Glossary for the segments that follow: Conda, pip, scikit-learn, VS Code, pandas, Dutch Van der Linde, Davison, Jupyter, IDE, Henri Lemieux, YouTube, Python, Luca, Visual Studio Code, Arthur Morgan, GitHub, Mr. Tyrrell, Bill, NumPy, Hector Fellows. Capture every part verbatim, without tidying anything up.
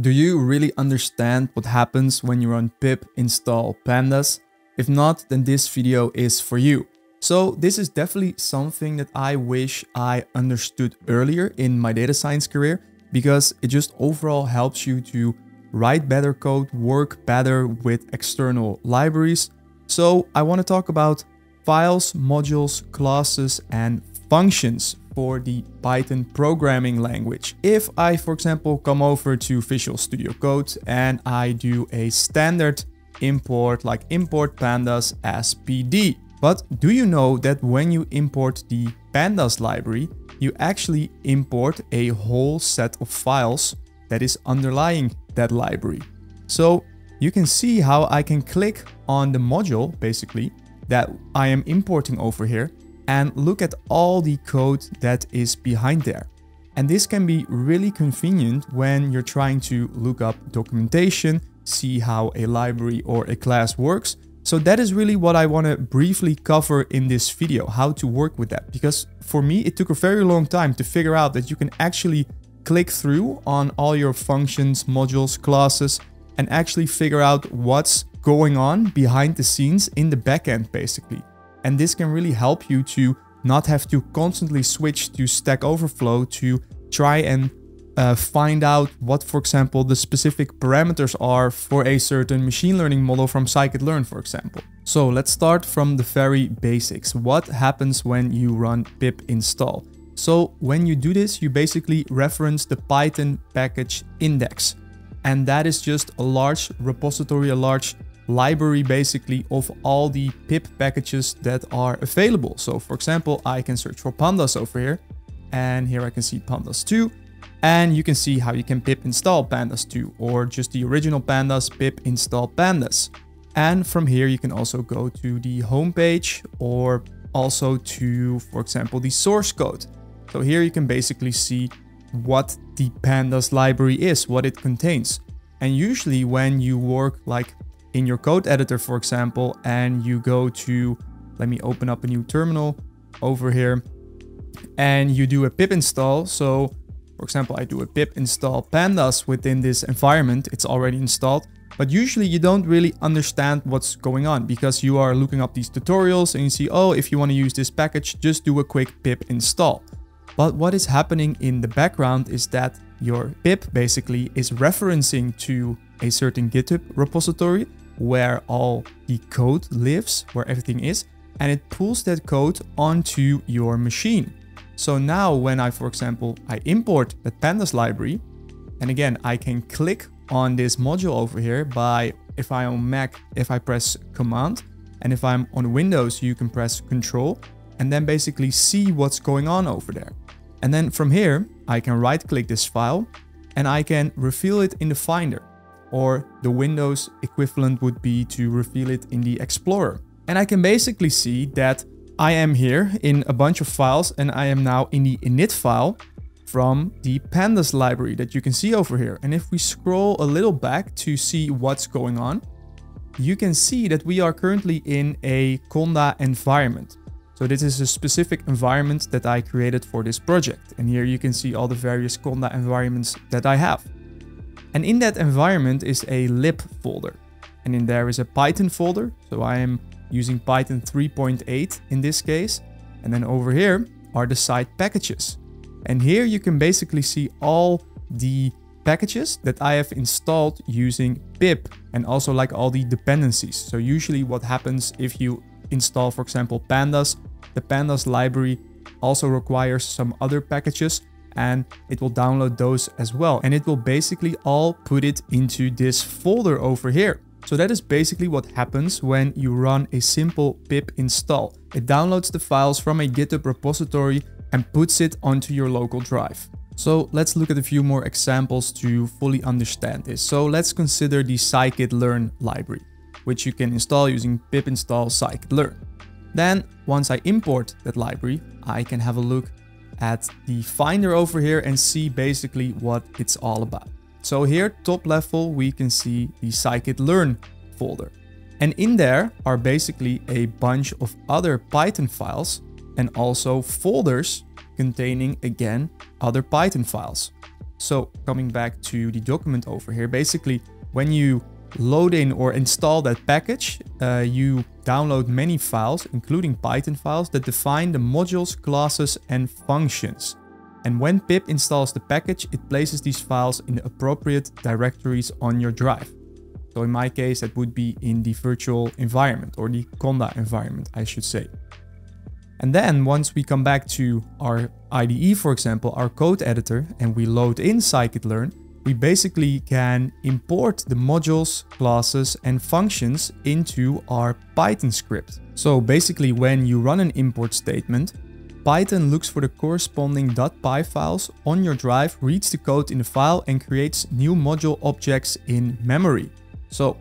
Do you really understand what happens when you run pip install pandas? If not, then this video is for you. So this is definitely something that I wish I understood earlier in my data science career, because it just overall helps you to write better code, work better with external libraries. So I want to talk about files, modules, classes, and functions for the Python programming language. If I, for example, come over to Visual Studio Code and I do a standard import, like import pandas as P D. But do you know that when you import the pandas library, you actually import a whole set of files that is underlying that library? So you can see how I can click on the module, basically, that I am importing over here, and look at all the code that is behind there. And this can be really convenient when you're trying to look up documentation, see how a library or a class works. So that is really what I want to briefly cover in this video, how to work with that. Because for me, it took a very long time to figure out that you can actually click through on all your functions, modules, classes, and actually figure out what's going on behind the scenes in the backend, basically. And this can really help you to not have to constantly switch to Stack Overflow to try and Uh, find out what, for example, the specific parameters are for a certain machine learning model from scikit-learn, for example. So let's start from the very basics. What happens when you run pip install? So when you do this, you basically reference the Python package index. And that is just a large repository, a large library, basically, of all the pip packages that are available. So for example, I can search for pandas over here, and here I can see pandas two. And you can see how you can pip install pandas two, or just the original pandas, pip install pandas. And from here, you can also go to the home page, or also to, for example, the source code. So here you can basically see what the pandas library is, what it contains. And usually when you work like in your code editor, for example, and you go to, let me open up a new terminal over here, and you do a pip install. So for example, I do a pip install pandas within this environment, it's already installed, but usually you don't really understand what's going on because you are looking up these tutorials and you see, oh, if you want to use this package, just do a quick pip install. But what is happening in the background is that your pip basically is referencing to a certain GitHub repository where all the code lives, where everything is, and it pulls that code onto your machine. So now when I, for example, I import the pandas library, and again, I can click on this module over here by, if I'm on Mac, if I press Command, and if I'm on Windows, you can press Control, and then basically see what's going on over there. And then from here, I can right-click this file, and I can reveal it in the Finder, or the Windows equivalent would be to reveal it in the Explorer. And I can basically see that I am here in a bunch of files, and I am now in the init file from the pandas library that you can see over here. And if we scroll a little back to see what's going on, you can see that we are currently in a Conda environment. So this is a specific environment that I created for this project. And here you can see all the various Conda environments that I have. And in that environment is a lib folder. And in there is a Python folder. So I am using Python three point eight in this case. And then over here are the side packages. And here you can basically see all the packages that I have installed using pip, and also like all the dependencies. So usually what happens if you install, for example, pandas, the pandas library also requires some other packages, and it will download those as well. And it will basically all put it into this folder over here. So that is basically what happens when you run a simple pip install. It downloads the files from a GitHub repository and puts it onto your local drive. So let's look at a few more examples to fully understand this. So let's consider the scikit-learn library, which you can install using pip install scikit-learn. Then once I import that library, I can have a look at the Finder over here and see basically what it's all about. So here, top level, we can see the scikit-learn folder. And in there are basically a bunch of other Python files, and also folders containing, again, other Python files. So coming back to the document over here, basically when you load in or install that package, uh, you download many files, including Python files, that define the modules, classes and functions. And when pip installs the package, it places these files in the appropriate directories on your drive. So in my case, that would be in the virtual environment, or the Conda environment, I should say. And then once we come back to our I D E, for example, our code editor, and we load in scikit-learn, we basically can import the modules, classes and functions into our Python script. So basically when you run an import statement, Python looks for the corresponding .py files on your drive, reads the code in the file and creates new module objects in memory. So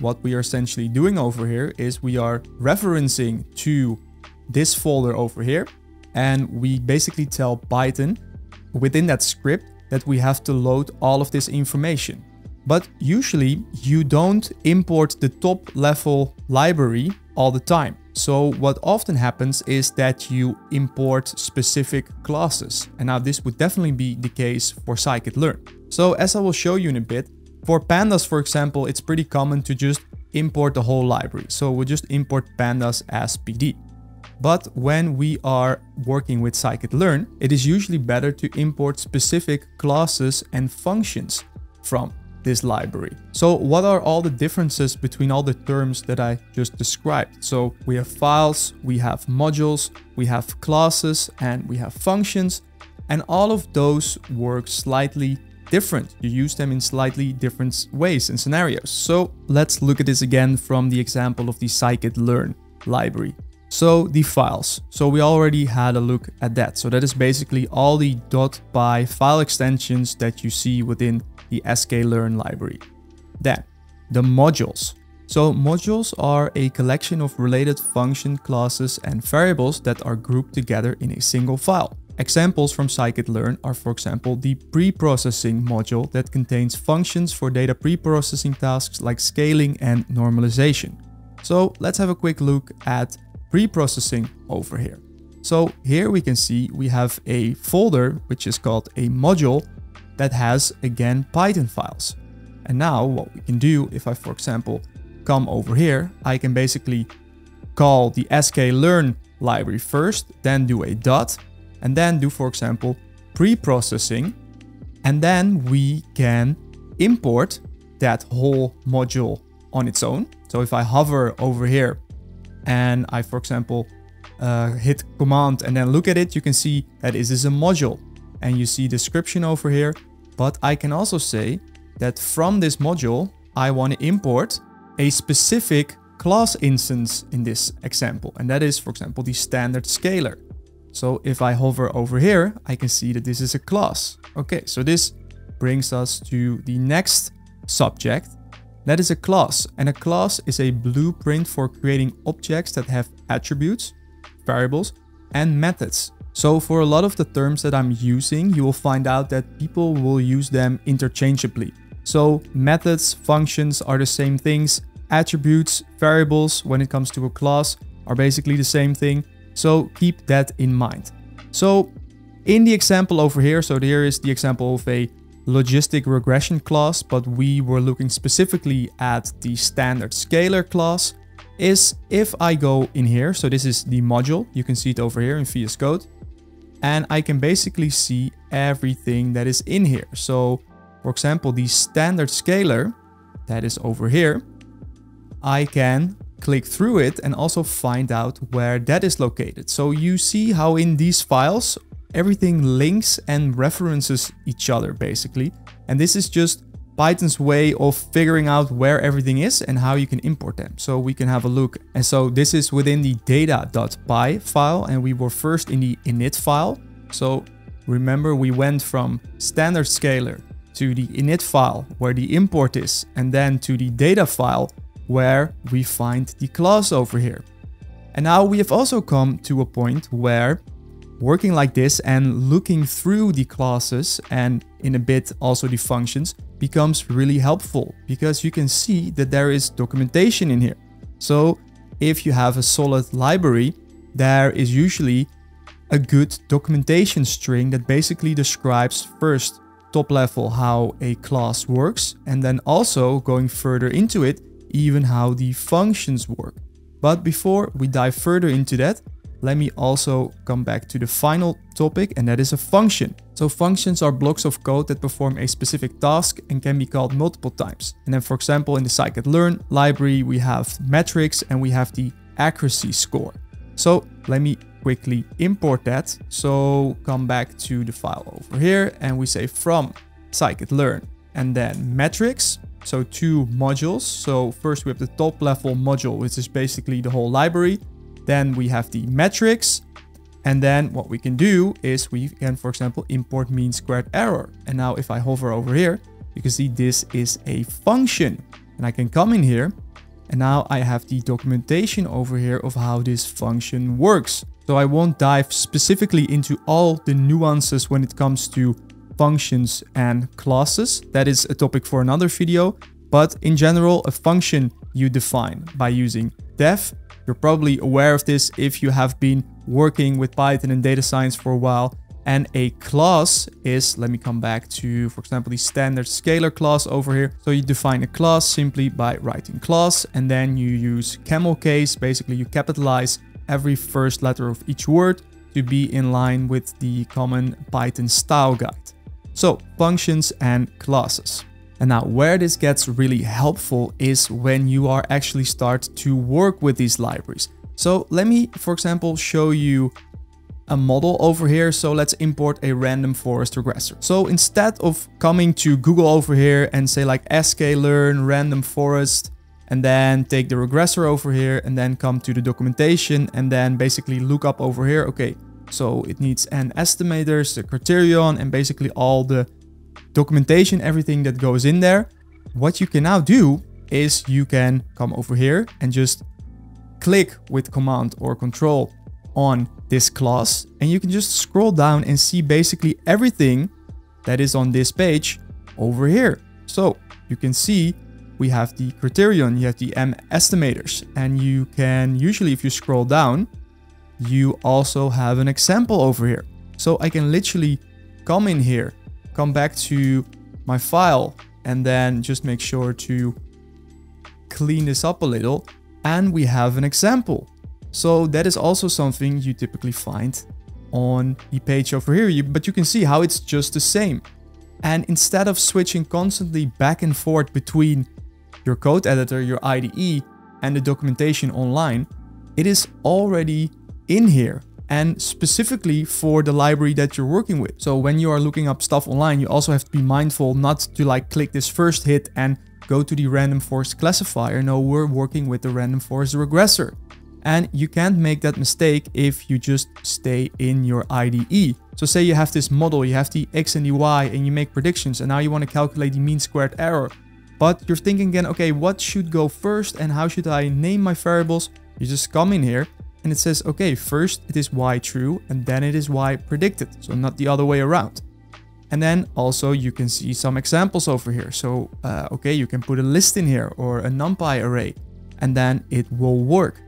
what we are essentially doing over here is we are referencing to this folder over here, and we basically tell Python within that script that we have to load all of this information. But usually you don't import the top level library all the time. So what often happens is that you import specific classes. And now this would definitely be the case for scikit-learn. So as I will show you in a bit, for pandas, for example, it's pretty common to just import the whole library. So we'll just import pandas as P D. But when we are working with scikit-learn, it is usually better to import specific classes and functions from this library. So what are all the differences between all the terms that I just described? So we have files, we have modules, we have classes, and we have functions. And all of those work slightly different. You use them in slightly different ways and scenarios. So let's look at this again from the example of the scikit-learn library. So the files. So we already had a look at that. So that is basically all the .py file extensions that you see within the sklearn library. Then the modules. So modules are a collection of related function classes and variables that are grouped together in a single file. Examples from scikit-learn are, for example, the preprocessing module that contains functions for data preprocessing tasks like scaling and normalization. So let's have a quick look at preprocessing over here. So here we can see we have a folder which is called a module that has again Python files. And now what we can do, if I for example come over here, I can basically call the sklearn library first, then do a dot, and then do for example preprocessing, and then we can import that whole module on its own. So if I hover over here and I, for example, uh, hit command and then look at it, you can see that this is a module and you see description over here. But I can also say that from this module, I want to import a specific class instance in this example. And that is, for example, the standard scalar. So if I hover over here, I can see that this is a class. Okay, so this brings us to the next subject. That is a class, and a class is a blueprint for creating objects that have attributes, variables, and methods. So for a lot of the terms that I'm using, you will find out that people will use them interchangeably. So methods, functions are the same things. Attributes, variables, when it comes to a class, are basically the same thing. So keep that in mind. So in the example over here, so here is the example of a logistic regression class, but we were looking specifically at the standard scalar class. Is if I go in here, so this is the module, you can see it over here in V S Code, and I can basically see everything that is in here. So for example, the standard scalar that is over here, I can click through it and also find out where that is located. So you see how in these files everything links and references each other basically. And this is just Python's way of figuring out where everything is and how you can import them. So we can have a look. And so this is within the data.py file, and we were first in the init file. So remember, we went from standard scalar to the init file where the import is, and then to the data file where we find the class over here. And now we have also come to a point where working like this and looking through the classes and in a bit also the functions becomes really helpful, because you can see that there is documentation in here. So if you have a solid library, there is usually a good documentation string that basically describes first top level how a class works, and then also going further into it, even how the functions work. But before we dive further into that, let me also come back to the final topic, and that is a function. So functions are blocks of code that perform a specific task and can be called multiple times. And then, for example, in the scikit-learn library, we have metrics and we have the accuracy score. So let me quickly import that. So come back to the file over here and we say from scikit-learn and then metrics. So two modules. So first we have the top level module, which is basically the whole library. Then we have the metrics. And then what we can do is we can, for example, import mean squared error. And now if I hover over here, you can see this is a function, and I can come in here and now I have the documentation over here of how this function works. So I won't dive specifically into all the nuances when it comes to functions and classes. That is a topic for another video. But in general, a function you define by using def. You're probably aware of this if you have been working with Python and data science for a while. And a class is, let me come back to, for example, the standard scalar class over here. So you define a class simply by writing class, and then you use camel case. Basically, you capitalize every first letter of each word to be in line with the common Python style guide. So functions and classes. And now where this gets really helpful is when you are actually start to work with these libraries. So let me, for example, show you a model over here. So let's import a random forest regressor. So instead of coming to Google over here and say like scikit-learn random forest, and then take the regressor over here and then come to the documentation and then basically look up over here. Okay, so it needs n estimators, the criterion, and basically all the documentation, everything that goes in there. What you can now do is you can come over here and just click with command or control on this class, and you can just scroll down and see basically everything that is on this page over here. So you can see we have the criterion, you have the m estimators, and you can usually, if you scroll down, you also have an example over here. So I can literally come in here, come back to my file, and then just make sure to clean this up a little, and we have an example. So that is also something you typically find on the page over here, you, but you can see how it's just the same. And instead of switching constantly back and forth between your code editor, your I D E, and the documentation online, it is already in here, and specifically for the library that you're working with. So when you are looking up stuff online, you also have to be mindful not to like click this first hit and go to the random forest classifier. No, we're working with the random forest regressor. And you can't make that mistake if you just stay in your I D E. So say you have this model, you have the X and the Y, and you make predictions, and now you want to calculate the mean squared error. But you're thinking again, okay, what should go first and how should I name my variables? You just come in here and it says, okay, first it is Y true and then it is Y predicted. So not the other way around. And then also you can see some examples over here. So, uh, okay, you can put a list in here or a NumPy array, and then it will work.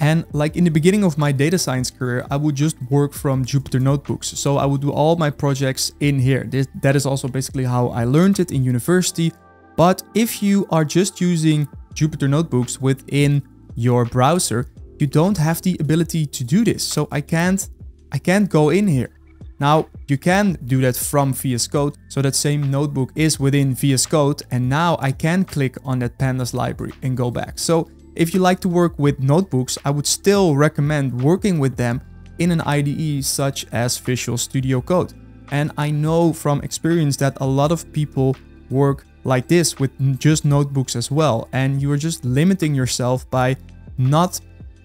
And like in the beginning of my data science career, I would just work from Jupyter notebooks. So I would do all my projects in here. This, that is also basically how I learned it in university. But if you are just using Jupyter notebooks within your browser, you don't have the ability to do this. So I can't, I can't go in here. Now you can do that from V S Code. So that same notebook is within V S Code. And now I can click on that pandas library and go back. So if you like to work with notebooks, I would still recommend working with them in an I D E such as Visual Studio Code. And I know from experience that a lot of people work like this with just notebooks as well. And you are just limiting yourself by not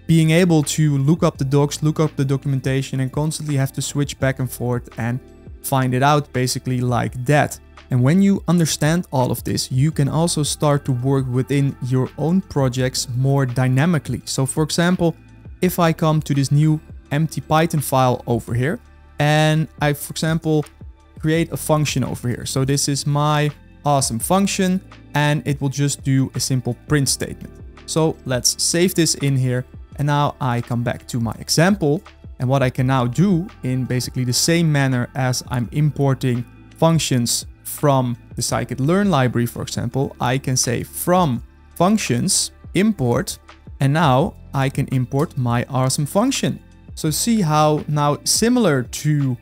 being able to look up the docs, look up the documentation, and constantly have to switch back and forth and find it out basically like that. And when you understand all of this, you can also start to work within your own projects more dynamically. So for example, if I come to this new empty Python file over here, and I, for example, create a function over here. So this is my awesome function, and it will just do a simple print statement. So let's save this in here. And now I come back to my example. And what I can now do in basically the same manner as I'm importing functions from the scikit-learn library, for example, I can say from functions import, and now I can import my awesome function. So see how now, similar to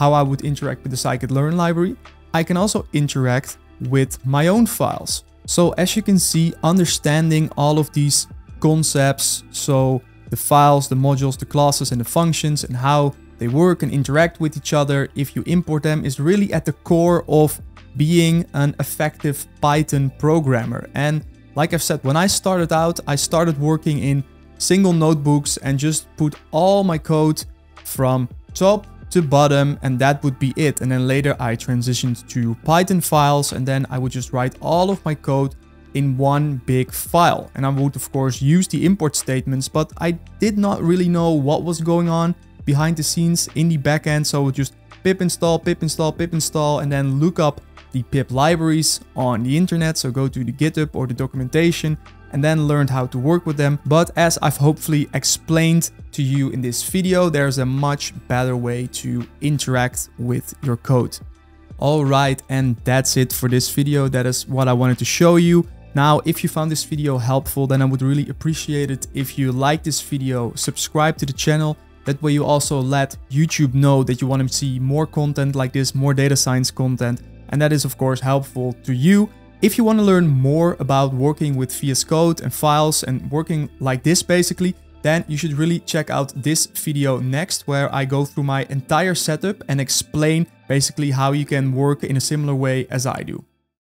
how I would interact with the scikit-learn library, I can also interact with my own files. So as you can see, understanding all of these concepts, so the files, the modules, the classes, and the functions, and how they work and interact with each other if you import them, is really at the core of being an effective Python programmer. And like I've said, when I started out, I started working in single notebooks and just put all my code from top to bottom, and that would be it. And then later I transitioned to Python files, and then I would just write all of my code in one big file. And I would of course use the import statements, but I did not really know what was going on behind the scenes in the backend. So I would just pip install, pip install, pip install, and then look up the pip libraries on the internet. So go to the GitHub or the documentation, and then learned how to work with them. But as I've hopefully explained to you in this video, there's a much better way to interact with your code. All right, and that's it for this video. That is what I wanted to show you. Now, if you found this video helpful, then I would really appreciate it if you like this video, subscribe to the channel. That way you also let YouTube know that you want to see more content like this, more data science content. And that is of course helpful to you. If you want to learn more about working with V S Code and files and working like this basically, then you should really check out this video next, where I go through my entire setup and explain basically how you can work in a similar way as I do.